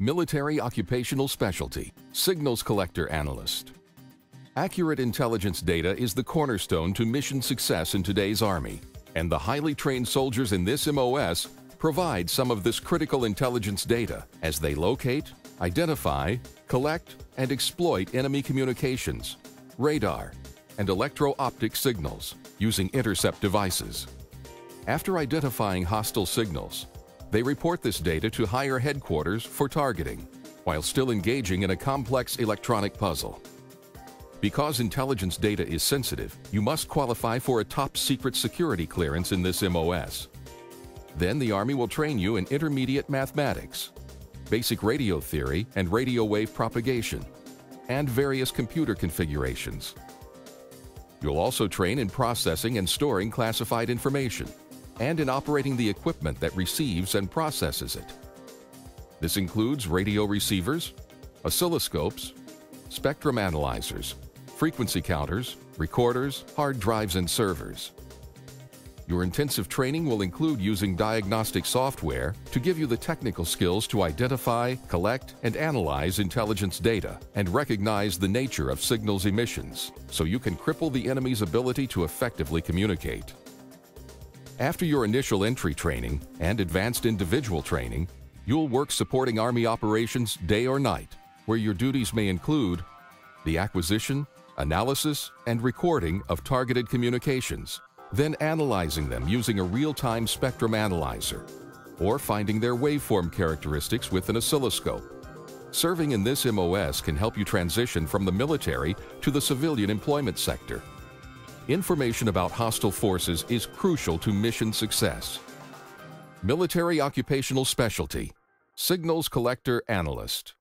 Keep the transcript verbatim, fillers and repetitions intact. military occupational specialty, signals collector analyst. Accurate intelligence data is the cornerstone to mission success in today's Army, and the highly trained soldiers in this M O S provide some of this critical intelligence data as they locate, identify, collect, and exploit enemy communications, radar, and electro-optic signals using intercept devices. After identifying hostile signals, they report this data to higher headquarters for targeting, while still engaging in a complex electronic puzzle. Because intelligence data is sensitive, you must qualify for a top-secret security clearance in this M O S. Then the Army will train you in intermediate mathematics, basic radio theory and radio wave propagation, and various computer configurations. You'll also train in processing and storing classified information, and in operating the equipment that receives and processes it. This includes radio receivers, oscilloscopes, spectrum analyzers, frequency counters, recorders, hard drives, and servers. Your intensive training will include using diagnostic software to give you the technical skills to identify, collect, and analyze intelligence data and recognize the nature of signals emissions, so you can cripple the enemy's ability to effectively communicate. After your initial entry training and advanced individual training, you'll work supporting Army operations day or night, where your duties may include the acquisition, analysis, and recording of targeted communications, then analyzing them using a real-time spectrum analyzer, or finding their waveform characteristics with an oscilloscope. Serving in this M O S can help you transition from the military to the civilian employment sector. Information about hostile forces is crucial to mission success. Military Occupational Specialty, Signals Collector Analyst.